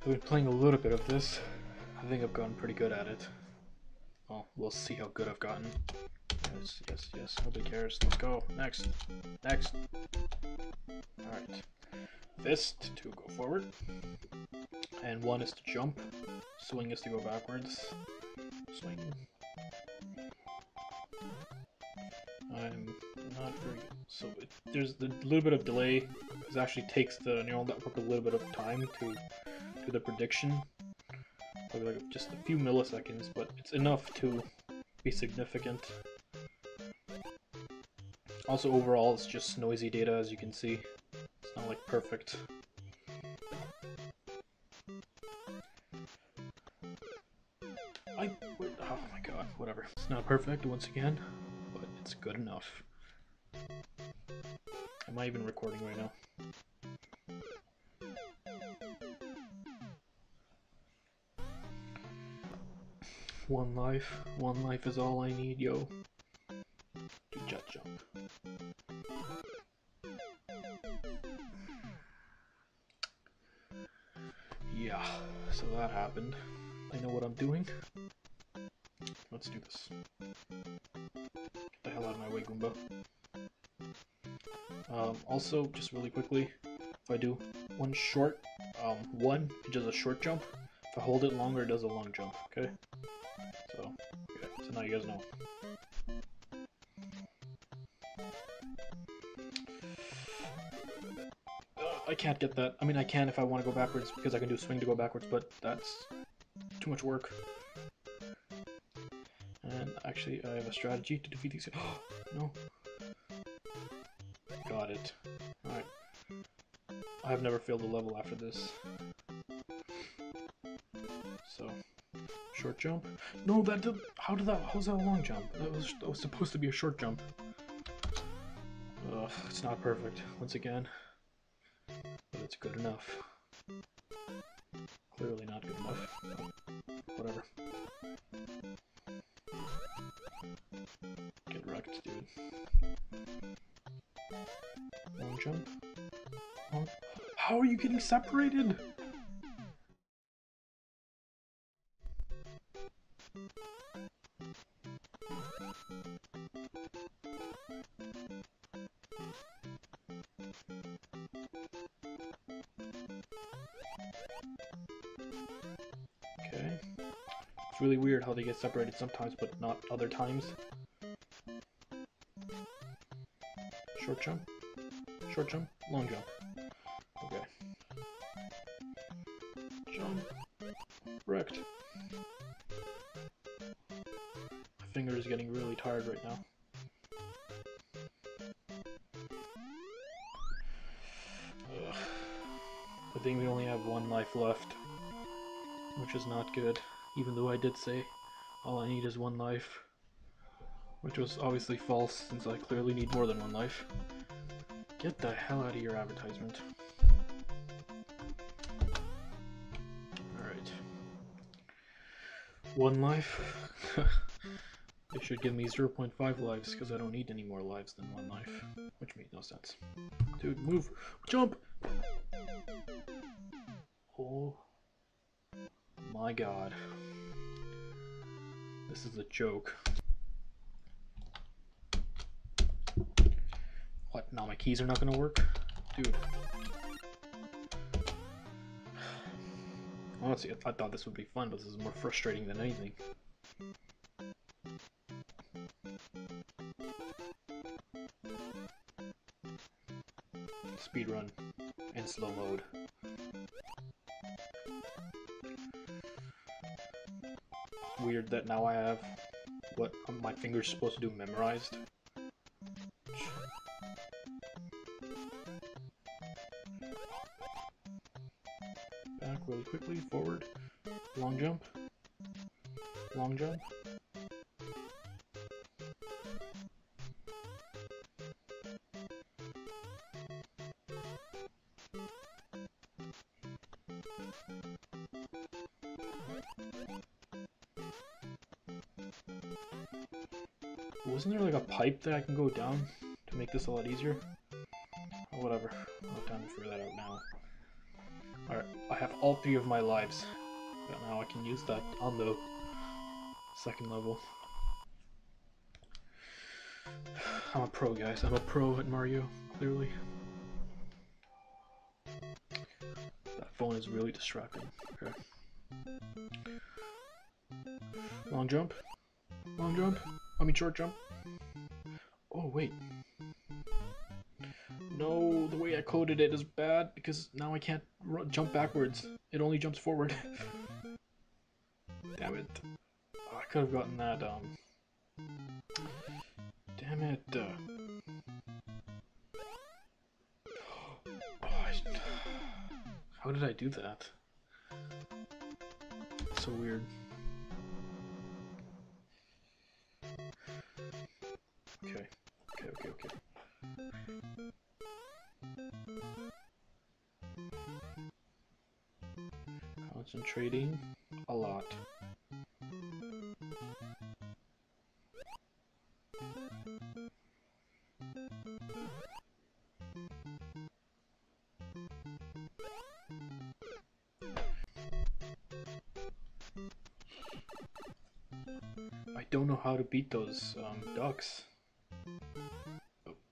I've been playing a little bit of this. I think I've gotten pretty good at it. Well, we'll see how good I've gotten. Yes, nobody cares. Let's go. Next. Alright. This to two go forward. And one is to jump. Swing is to go backwards. Swing. I'm not very good. So there's the little bit of delay. It actually takes the neural network a little bit of time to do the prediction. Probably like just a few milliseconds, but it's enough to be significant. Also, overall, it's just noisy data, as you can see. It's not like perfect. Oh my god, whatever. It's not perfect, once again, but it's good enough. Am I even recording right now? One life is all I need, yo. Do jet jump. Yeah, so that happened. I know what I'm doing. Let's do this. Get the hell out of my way, Goomba. Also, just really quickly, if I do one short, one, it does a short jump. If I hold it longer, it does a long jump, okay? So, yeah, so now you guys know. I can't get that. I mean, I can if I want to go backwards, because I can do a swing to go backwards, but that's too much work. And actually, I have a strategy to defeat these guys. No. Got it. Alright. I have never failed a level after this. So, short jump. No, that did. How was that a long jump? That was supposed to be a short jump. Ugh, it's not perfect. Once again. But it's good enough. Clearly not good enough. Whatever. Get wrecked, dude. Long jump. Long... How are you getting separated? Okay. It's really weird how they get separated sometimes, but not other times. Short jump, long jump. Okay. Jump. Wrecked. My finger is getting really tired right now. Ugh. I think we only have one life left, which is not good, even though I did say all I need is one life. Which was obviously false, since I clearly need more than one life. Get the hell out of your advertisement. Alright. One life? They should give me 0.5 lives, because I don't need any more lives than one life. Which made no sense. Dude, move! Jump! Oh. My god. This is a joke. What, now my keys are not gonna work? Dude. Honestly, I thought this would be fun, but this is more frustrating than anything. Speedrun. In slow mode. It's weird that now I have what my finger's supposed to do memorized. Really quickly, forward, long jump, wasn't there like a pipe that I can go down to make this a lot easier? Oh, whatever, I'll have time to figure that out now. Alright, I have all three of my lives. But now I can use that on the second level. I'm a pro, guys. I'm a pro at Mario, clearly. That phone is really distracting. Okay. Long jump. Long jump. I mean short jump. Oh, wait. No, the way I coded it is bad because now I can't jump backwards. It only jumps forward. Damn it. Oh, I could have gotten that, Damn it. How did I do that? So weird. Okay. Okay, okay, okay. Concentrating a lot. I don't know how to beat those ducks.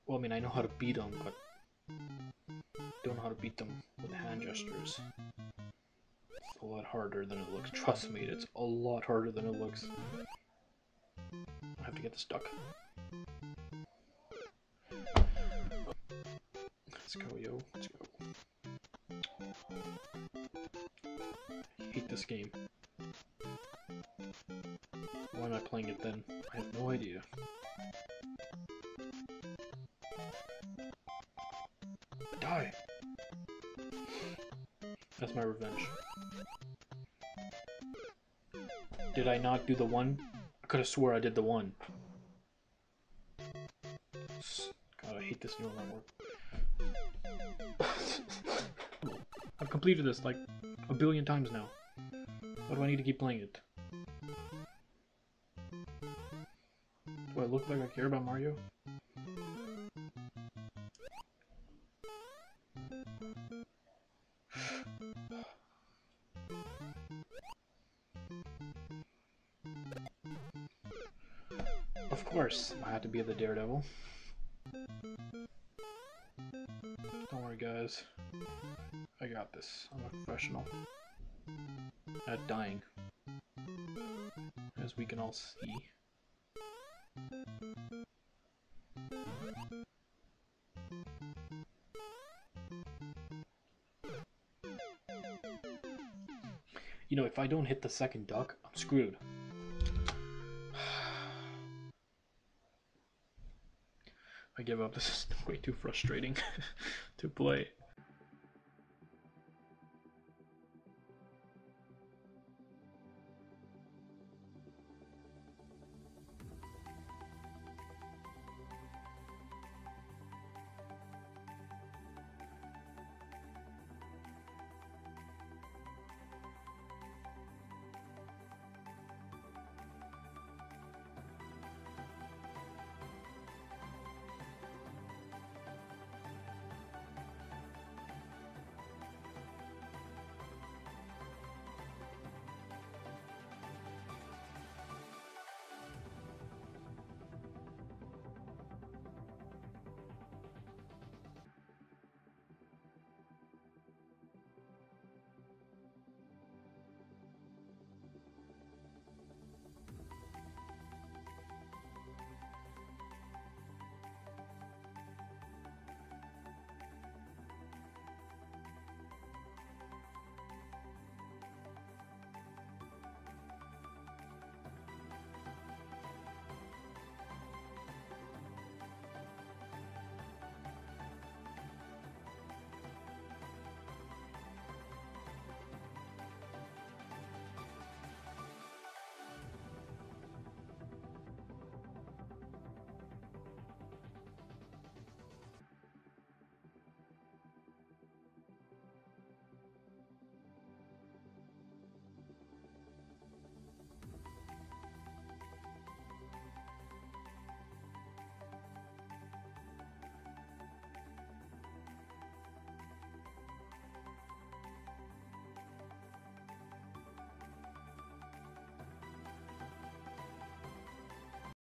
Well, I mean, I know how to beat them, but don't know how to beat them with hand gestures. It's a lot harder than it looks. Trust me, it's a lot harder than it looks. I have to get this duck. Let's go, yo. Let's go. I hate this game. Why am I playing it then? I have no idea. Die! That's my revenge. Did I not do the one? I could have swore I did the one. God, I hate this neural network. I've completed this like 1 billion times now. Why do I need to keep playing it? Do I look like I care about Mario? Of course, I had to be the daredevil. Don't worry, guys. I got this. I'm a professional at dying, as we can all see. You know, if I don't hit the second duck, I'm screwed. I give up, this is way too frustrating to play.